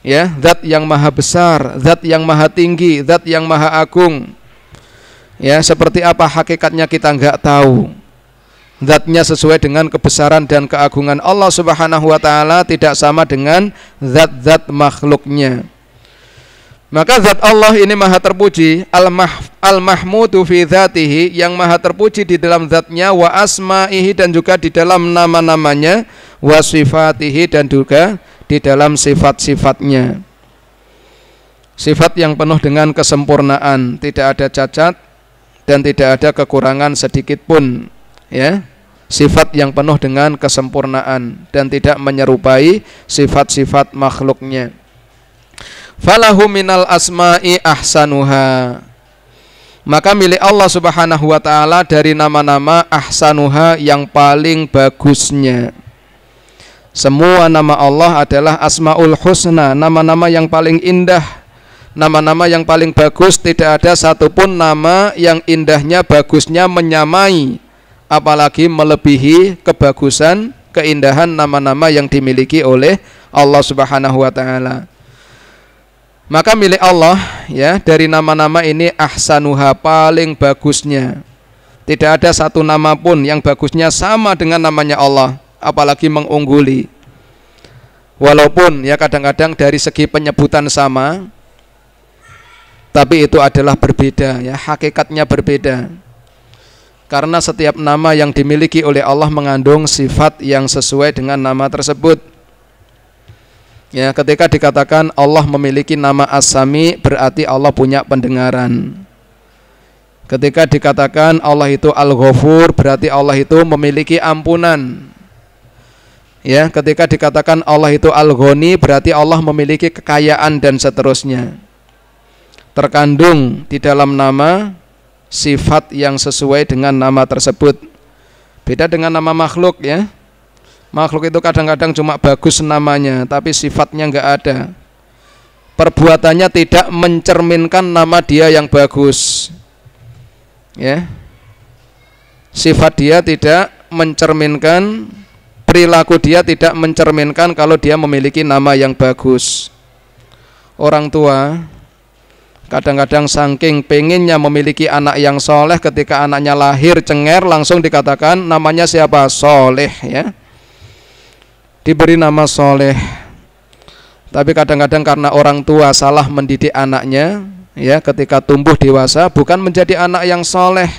Ya, zat yang maha besar, zat yang maha tinggi, zat yang maha agung. Ya, seperti apa hakikatnya kita enggak tahu. Zatnya sesuai dengan kebesaran dan keagungan Allah Subhanahu wa taala, tidak sama dengan zat-zat makhluknya. Maka zat Allah ini maha terpuji, al-mahmudu fi dzatihi, yang maha terpuji di dalam zatnya, wa asma'ihi, dan juga di dalam nama-namanya, wa sifatihi, dan juga di dalam sifat-sifatnya. Sifat yang penuh dengan kesempurnaan, tidak ada cacat dan tidak ada kekurangan sedikit pun, ya. Sifat yang penuh dengan kesempurnaan dan tidak menyerupai sifat-sifat makhluknya. Falahu minal asma'i ahsanuha, maka milik Allah Subhanahu wa taala dari nama-nama ahsanuha, yang paling bagusnya. Semua nama Allah adalah asmaul husna, nama-nama yang paling indah, nama-nama yang paling bagus. Tidak ada satupun nama yang indahnya, bagusnya menyamai, apalagi melebihi kebagusan, keindahan nama-nama yang dimiliki oleh Allah Subhanahu wa taala. Maka milik Allah, ya, dari nama-nama ini ahsanuha, paling bagusnya. Tidak ada satu nama pun yang bagusnya sama dengan namanya Allah, apalagi mengungguli. Walaupun, ya, kadang-kadang dari segi penyebutan sama, tapi itu adalah berbeda, ya, hakikatnya berbeda. Karena setiap nama yang dimiliki oleh Allah mengandung sifat yang sesuai dengan nama tersebut. Ya, ketika dikatakan Allah memiliki nama As-Sami, berarti Allah punya pendengaran. Ketika dikatakan Allah itu Al-Ghafur, berarti Allah itu memiliki ampunan. Ya, ketika dikatakan Allah itu Al-Ghani, berarti Allah memiliki kekayaan, dan seterusnya. Terkandung di dalam nama sifat yang sesuai dengan nama tersebut. Beda dengan nama makhluk, ya. Makhluk itu kadang-kadang cuma bagus namanya, tapi sifatnya enggak ada. Perbuatannya tidak mencerminkan nama dia yang bagus. Ya. Sifat dia tidak mencerminkan, perilaku dia tidak mencerminkan kalau dia memiliki nama yang bagus. Orang tua kadang-kadang saking pengennya memiliki anak yang soleh, ketika anaknya lahir cenger, langsung dikatakan namanya siapa? Soleh, ya. Diberi nama soleh. Tapi kadang-kadang karena orang tua salah mendidik anaknya, ya, ketika tumbuh dewasa bukan menjadi anak yang soleh,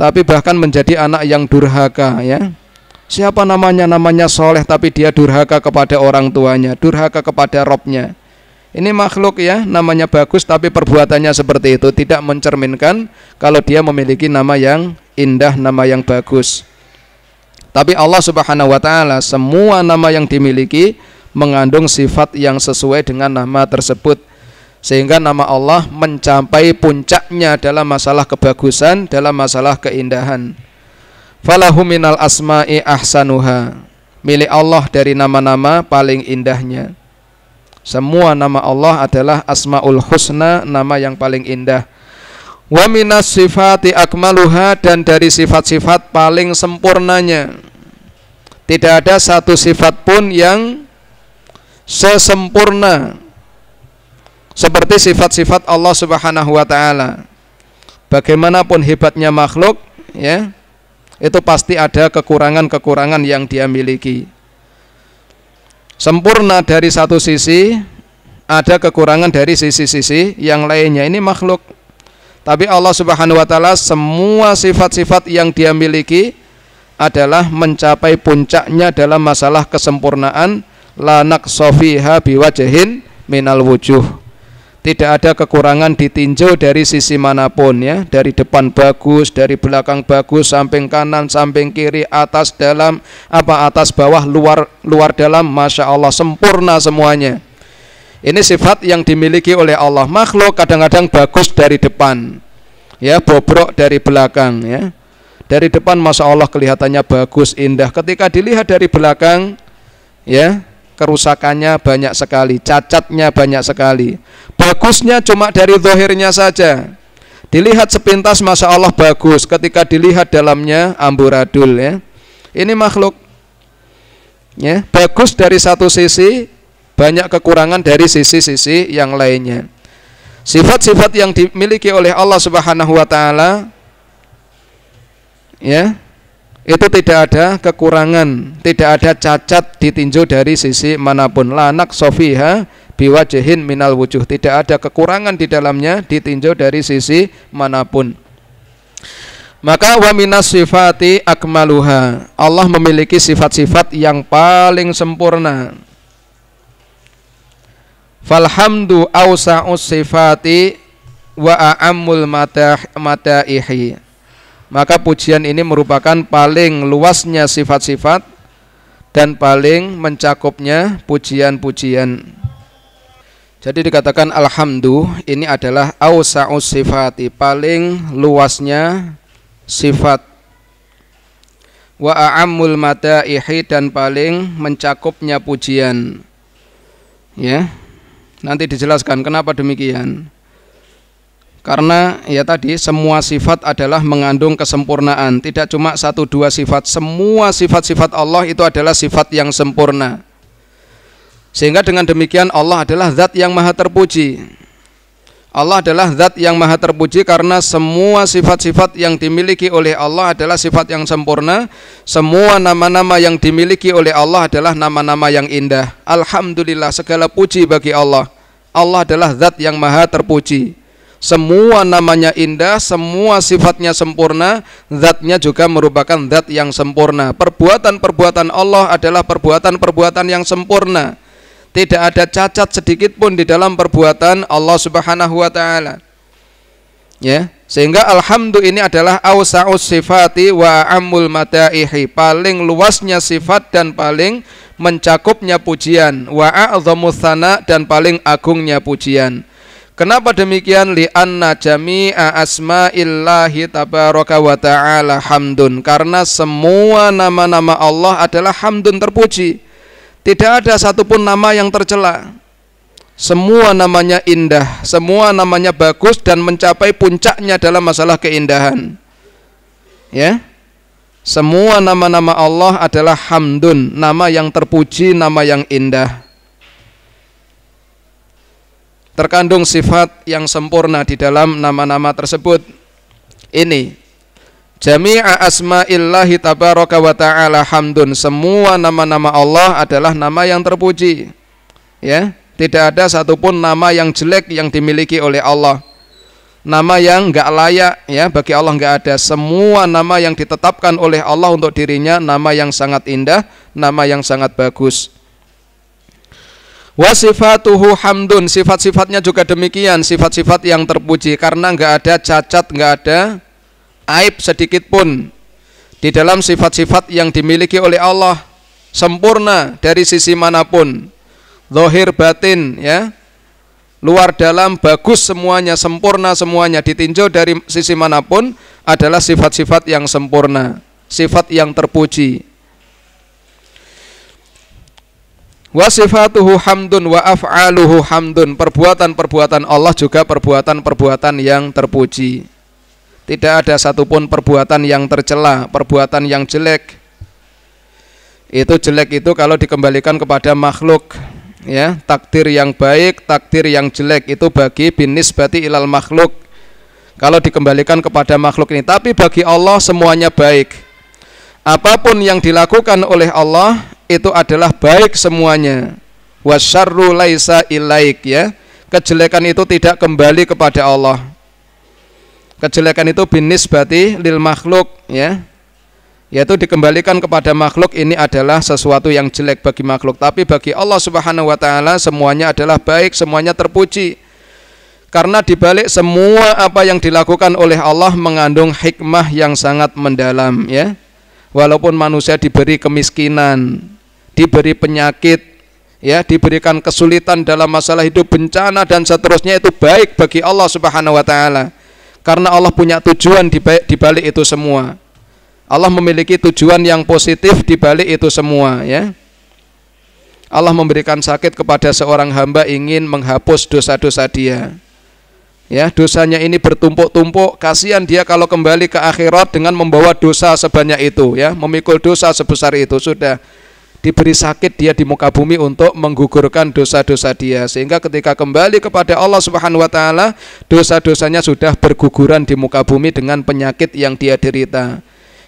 tapi bahkan menjadi anak yang durhaka, ya. Siapa namanya? Namanya soleh, tapi dia durhaka kepada orang tuanya, durhaka kepada Robnya. Ini makhluk, ya, namanya bagus, tapi perbuatannya seperti itu, tidak mencerminkan kalau dia memiliki nama yang indah, nama yang bagus. Tapi Allah Subhanahu wa taala, semua nama yang dimiliki mengandung sifat yang sesuai dengan nama tersebut, sehingga nama Allah mencapai puncaknya dalam masalah kebagusan, dalam masalah keindahan. Falahu minal asma'i ahsanuha, milik Allah dari nama-nama paling indahnya. Semua nama Allah adalah asma'ul husna, nama yang paling indah. Wa minas sifati akmaluha, dan dari sifat-sifat paling sempurnanya. Tidak ada satu sifat pun yang sesempurna seperti sifat-sifat Allah Subhanahu wa taala. Bagaimanapun hebatnya makhluk, ya, itu pasti ada kekurangan-kekurangan yang dia miliki. Sempurna dari satu sisi ada kekurangan dari sisi-sisi yang lainnya, ini makhluk. Tapi Allah Subhanahu wa taala semua sifat-sifat yang Dia miliki adalah mencapai puncaknya dalam masalah kesempurnaan. La naqsa fiha biwajhin minal wujuh. Tidak ada kekurangan ditinjau dari sisi manapun ya, dari depan bagus, dari belakang bagus, samping kanan, samping kiri, atas dalam, apa atas bawah, luar luar dalam, masya Allah sempurna semuanya. Ini sifat yang dimiliki oleh Allah. Makhluk kadang-kadang bagus dari depan, ya bobrok dari belakang, ya dari depan masya Allah kelihatannya bagus indah, ketika dilihat dari belakang, ya kerusakannya banyak sekali, cacatnya banyak sekali. Bagusnya cuma dari zahirnya saja. Dilihat sepintas masya Allah bagus, ketika dilihat dalamnya amburadul, ya ini makhluk, ya bagus dari satu sisi. Banyak kekurangan dari sisi-sisi yang lainnya. Sifat-sifat yang dimiliki oleh Allah Subhanahu wa taala ya, itu tidak ada kekurangan, tidak ada cacat ditinjau dari sisi manapun. La naqsa fiha biwajhin minal wujuh. Tidak ada kekurangan di dalamnya ditinjau dari sisi manapun. Maka wa minas sifati akmaluha. Allah memiliki sifat-sifat yang paling sempurna. Falhamdu awsa'us sifati wa a'ammul mata'ihi. Maka pujian ini merupakan paling luasnya sifat-sifat dan paling mencakupnya pujian-pujian. Jadi dikatakan alhamdu ini adalah awsa'us sifati, paling luasnya sifat, wa a'ammul mata'ihi, dan paling mencakupnya pujian. Ya, nanti dijelaskan kenapa demikian. Karena ya tadi semua sifat adalah mengandung kesempurnaan, tidak cuma satu dua sifat. Semua sifat-sifat Allah itu adalah sifat yang sempurna. Sehingga dengan demikian Allah adalah zat yang maha terpuji. Allah adalah zat yang maha terpuji karena semua sifat-sifat yang dimiliki oleh Allah adalah sifat yang sempurna. Semua nama-nama yang dimiliki oleh Allah adalah nama-nama yang indah. Alhamdulillah, segala puji bagi Allah. Allah adalah zat yang maha terpuji. Semua namanya indah, semua sifatnya sempurna, zatnya juga merupakan zat yang sempurna. Perbuatan-perbuatan Allah adalah perbuatan-perbuatan yang sempurna. Tidak ada cacat sedikit pun di dalam perbuatan Allah Subhanahu wa taala. Ya, sehingga alhamdu ini adalah awsa'us sifati wa amul mata'ihi, paling luasnya sifat dan paling mencakupnya pujian, wa a'dhamus tsana, dan paling agungnya pujian. Kenapa demikian? Li'anna jami'a asma'illahi tabaraka wa ta'ala hamdun. Karena semua nama-nama Allah adalah hamdun, terpuji. Tidak ada satupun nama yang tercela. Semua namanya indah, semua namanya bagus dan mencapai puncaknya dalam masalah keindahan. Ya, semua nama-nama Allah adalah hamdun, nama yang terpuji, nama yang indah. Terkandung sifat yang sempurna di dalam nama-nama tersebut. Ini jami'a asma'illahi tabaraka wa ta'ala hamdun. Semua nama-nama Allah adalah nama yang terpuji. Ya, tidak ada satupun nama yang jelek yang dimiliki oleh Allah. Nama yang enggak layak ya bagi Allah enggak ada. Semua nama yang ditetapkan oleh Allah untuk dirinya, nama yang sangat indah, nama yang sangat bagus. Wa sifatuhu hamdun. Sifat-sifatnya juga demikian, sifat-sifat yang terpuji karena enggak ada cacat, enggak ada aib sedikit pun di dalam sifat-sifat yang dimiliki oleh Allah. Sempurna dari sisi manapun, zahir batin ya, luar dalam bagus semuanya, sempurna semuanya, ditinjau dari sisi manapun adalah sifat-sifat yang sempurna, sifat yang terpuji. Wa sifatuhu hamdun wa af'aluhu hamdun. Perbuatan-perbuatan Allah juga perbuatan-perbuatan yang terpuji. Tidak ada satupun perbuatan yang tercela, perbuatan yang jelek. Itu jelek itu kalau dikembalikan kepada makhluk, ya takdir yang baik, takdir yang jelek itu bagi binisbati ilal makhluk. Kalau dikembalikan kepada makhluk ini, tapi bagi Allah semuanya baik. Apapun yang dilakukan oleh Allah itu adalah baik semuanya. Wasyarru laisa ilaik, ya. Kejelekan itu tidak kembali kepada Allah. Kejelekan itu binisbati lil makhluk, ya. Yaitu dikembalikan kepada makhluk, ini adalah sesuatu yang jelek bagi makhluk, tapi bagi Allah Subhanahu wa taala semuanya adalah baik, semuanya terpuji. Karena dibalik semua apa yang dilakukan oleh Allah mengandung hikmah yang sangat mendalam, ya. Walaupun manusia diberi kemiskinan, diberi penyakit, ya, diberikan kesulitan dalam masalah hidup, bencana dan seterusnya, itu baik bagi Allah Subhanahu wa taala. Karena Allah punya tujuan dibalik itu semua. Allah memiliki tujuan yang positif di balik itu semua, ya. Allah memberikan sakit kepada seorang hamba ingin menghapus dosa-dosa dia. Ya, dosanya ini bertumpuk-tumpuk, kasihan dia kalau kembali ke akhirat dengan membawa dosa sebanyak itu, ya, memikul dosa sebesar itu. Sudah diberi sakit dia di muka bumi untuk menggugurkan dosa-dosa dia, sehingga ketika kembali kepada Allah Subhanahu wa taala, dosa-dosanya sudah berguguran di muka bumi dengan penyakit yang dia derita.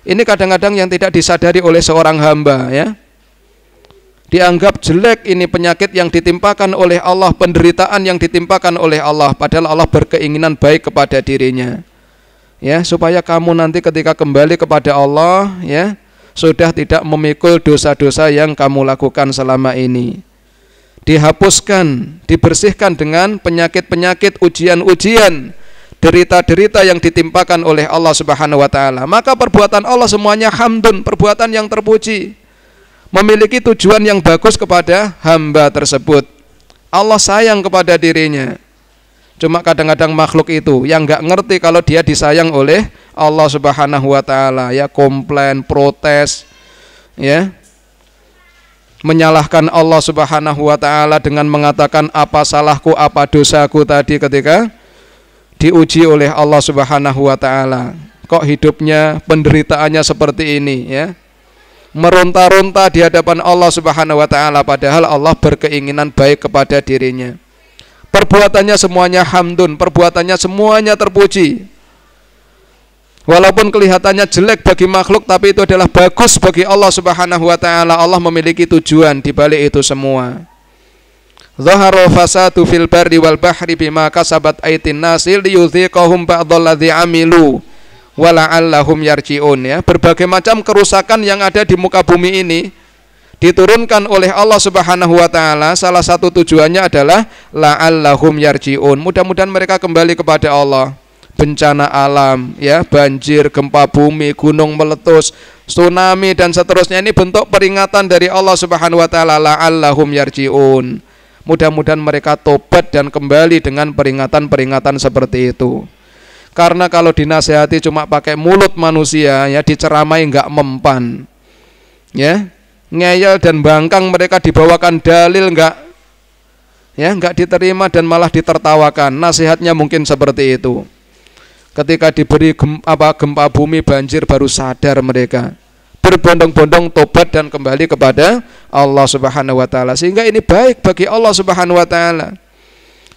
Ini kadang-kadang yang tidak disadari oleh seorang hamba, ya. Dianggap jelek ini penyakit yang ditimpakan oleh Allah, penderitaan yang ditimpakan oleh Allah, padahal Allah berkeinginan baik kepada dirinya. Ya, supaya kamu nanti ketika kembali kepada Allah, ya, sudah tidak memikul dosa-dosa yang kamu lakukan selama ini. Dihapuskan, dibersihkan dengan penyakit-penyakit, ujian-ujian, derita-derita yang ditimpakan oleh Allah Subhanahu wa taala. Maka perbuatan Allah semuanya hamdun, perbuatan yang terpuji, memiliki tujuan yang bagus kepada hamba tersebut. Allah sayang kepada dirinya. Cuma kadang-kadang makhluk itu yang enggak ngerti kalau dia disayang oleh Allah Subhanahu wa taala, ya, komplain, protes, ya. Menyalahkan Allah Subhanahu wa taala dengan mengatakan apa salahku, apa dosaku tadi ketika diuji oleh Allah Subhanahu wa taala. Kok hidupnya, penderitaannya seperti ini, ya. Meronta-ronta di hadapan Allah Subhanahu wa taala, padahal Allah berkeinginan baik kepada dirinya. Perbuatannya semuanya hamdun, perbuatannya semuanya terpuji. Walaupun kelihatannya jelek bagi makhluk, tapi itu adalah bagus bagi Allah Subhanahu wa taala. Allah memiliki tujuan di balik itu semua. Zahara fasadu fil barri wal bahri bima kasabat aitin nasi liyuziqahum ba'dalladzi amilu wala'allahum yarji'un, ya. Berbagai macam kerusakan yang ada di muka bumi ini diturunkan oleh Allah Subhanahu wa taala, salah satu tujuannya adalah la'allahum yarji'un. Mudah-mudahan mereka kembali kepada Allah. Bencana alam, ya, banjir, gempa bumi, gunung meletus, tsunami dan seterusnya, ini bentuk peringatan dari Allah Subhanahu wa taala, la'allahum yarji'un. Mudah-mudahan mereka tobat dan kembali dengan peringatan-peringatan seperti itu. Karena kalau dinasihati cuma pakai mulut manusia, ya, diceramai nggak mempan, ya, ngeyel dan bangkang, mereka dibawakan dalil nggak, ya, nggak diterima dan malah ditertawakan. Nasihatnya mungkin seperti itu. Ketika diberi gempa, apa, gempa bumi, banjir, baru sadar mereka. Berbondong-bondong tobat dan kembali kepada Allah Subhanahu wa taala. Sehingga ini baik bagi Allah Subhanahu wa taala.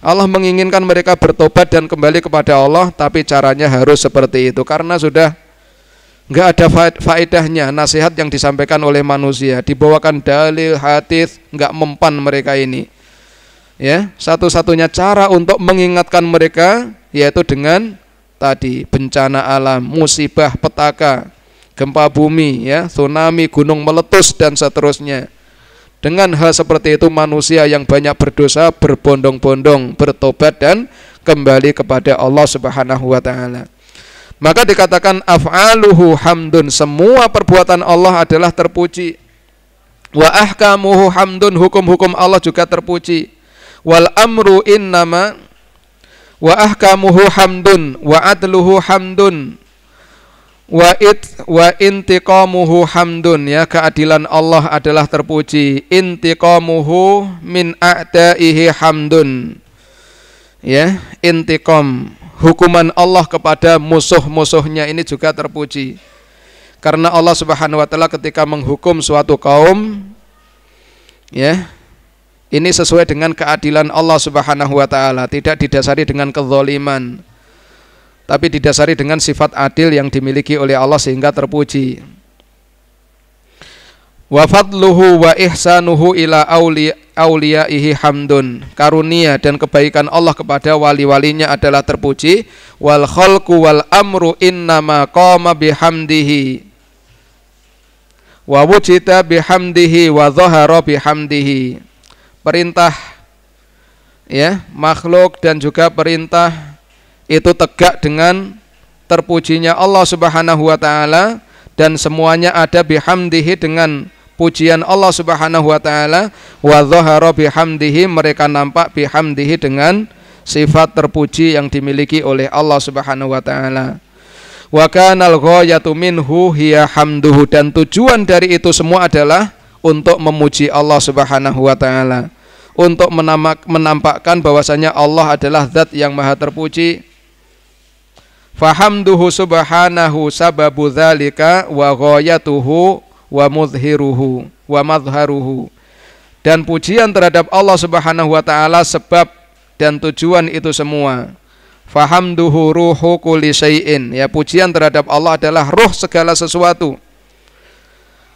Allah menginginkan mereka bertobat dan kembali kepada Allah, tapi caranya harus seperti itu, karena sudah enggak ada faedahnya nasihat yang disampaikan oleh manusia. Dibawakan dalil, hadis, enggak mempan mereka ini. Ya, satu-satunya cara untuk mengingatkan mereka yaitu dengan tadi bencana alam, musibah, petaka, gempa bumi, ya, tsunami, gunung meletus dan seterusnya. Dengan hal seperti itu manusia yang banyak berdosa berbondong-bondong bertobat dan kembali kepada Allah Subhanahu wa taala. Maka dikatakan af'aluhu hamdun, semua perbuatan Allah adalah terpuji. Wa ahkamuhu hamdun, hukum-hukum Allah juga terpuji. Wal amru innama wa ahkamuhu hamdun wa adluhu hamdun. Wa it wa intiqamuhu hamdun, ya, keadilan Allah adalah terpuji. Intiqamuhu min a'daihi hamdun, ya, intiqam, hukuman Allah kepada musuh-musuhnya ini juga terpuji. Karena Allah Subhanahu wa taala ketika menghukum suatu kaum, ya, ini sesuai dengan keadilan Allah Subhanahu wa taala, tidak didasari dengan kezaliman, tapi didasari dengan sifat adil yang dimiliki oleh Allah sehingga terpuji. Wa fadluhu wa ihsanuhu ila auli awliyaihi hamdun, karunia dan kebaikan Allah kepada wali-walinya adalah terpuji. Wal khalqu wal amru innama qama bihamdihi wa wujita bihamdihi wa zahara bihamdihi. Perintah ya makhluk dan juga perintah itu tegak dengan terpujinya Allah Subhanahu wa taala, dan semuanya ada bihamdihi dengan pujian Allah Subhanahu wa taala. Wa dhahara bihamdihi, mereka nampak bihamdihi dengan sifat terpuji yang dimiliki oleh Allah Subhanahu wa taala. Wa kanal ghayatu minhu hiya hamduhu, dan tujuan dari itu semua adalah untuk memuji Allah Subhanahu wa taala, untuk menampakkan bahwasanya Allah adalah zat yang maha terpuji. Fahamduhu subhanahu sababu dzalika wa ghayatuhu wa muzhiruhu wa mazharuhu, dan pujian terhadap Allah Subhanahu wa taala sebab dan tujuan itu semua. Fahamduhu ruhu kulli syai'in, ya pujian terhadap Allah adalah ruh segala sesuatu.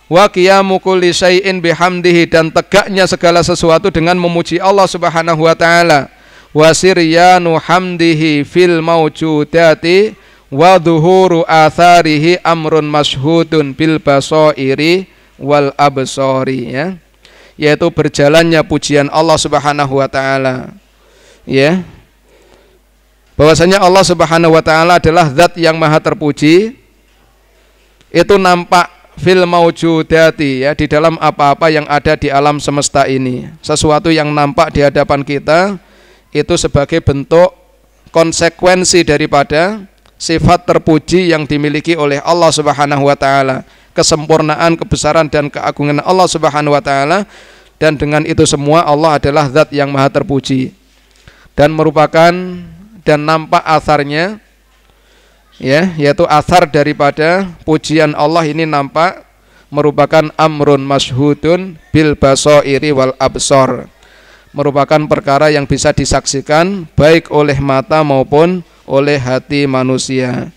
Wa qiyamu kulli syai'in bihamdihi, dan tegaknya segala sesuatu dengan memuji Allah Subhanahu wa taala. Wa siryanu hamdihi fil mawjudati wa dhuhuru atharihi amrun masyhudun bil basairi wal absari, ya yaitu berjalannya pujian Allah Subhanahu wa taala, ya bahwasanya Allah Subhanahu wa taala adalah zat yang maha terpuji, itu nampak fil mawjudati, ya di dalam apa-apa yang ada di alam semesta ini. Sesuatu yang nampak di hadapan kita itu sebagai bentuk konsekuensi daripada sifat terpuji yang dimiliki oleh Allah Subhanahu wa taala, kesempurnaan, kebesaran dan keagungan Allah Subhanahu wa taala, dan dengan itu semua Allah adalah zat yang maha terpuji, dan merupakan dan nampak asarnya, ya yaitu asar daripada pujian Allah ini nampak, merupakan amrun masyhudun bil basairi wal absor, merupakan perkara yang bisa disaksikan baik oleh mata maupun oleh hati manusia.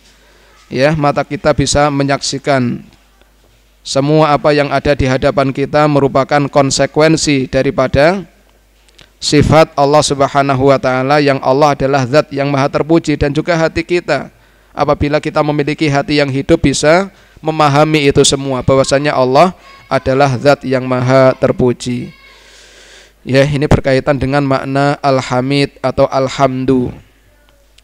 Ya, mata kita bisa menyaksikan semua apa yang ada di hadapan kita merupakan konsekuensi daripada sifat Allah Subhanahu wa taala yang Allah adalah zat yang maha terpuji, dan juga hati kita. Apabila kita memiliki hati yang hidup bisa memahami itu semua bahwasanya Allah adalah zat yang maha terpuji. Ya, ini berkaitan dengan makna al-hamid atau alhamdu.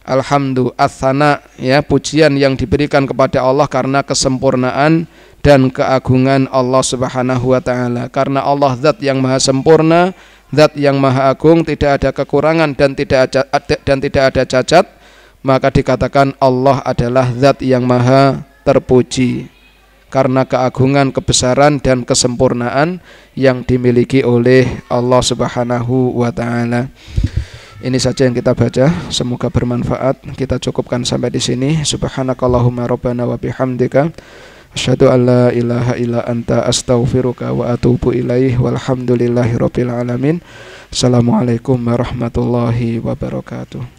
Alhamdu, as-sana, ya pujian yang diberikan kepada Allah karena kesempurnaan dan keagungan Allah Subhanahu wa taala. Karena Allah zat yang maha sempurna, zat yang maha agung, tidak ada kekurangan dan tidak ada, dan tidak ada cacat, maka dikatakan Allah adalah zat yang maha terpuji karena keagungan, kebesaran dan kesempurnaan yang dimiliki oleh Allah Subhanahu wa taala. Ini saja yang kita baca, semoga bermanfaat. Kita cukupkan sampai di sini. Subhanakallahumma rabbana wa bihamdika asyhadu an la ilaha illa anta astaghfiruka wa atubu ilaih. Walhamdulillahirabbil alamin. Assalamualaikum warahmatullahi wabarakatuh.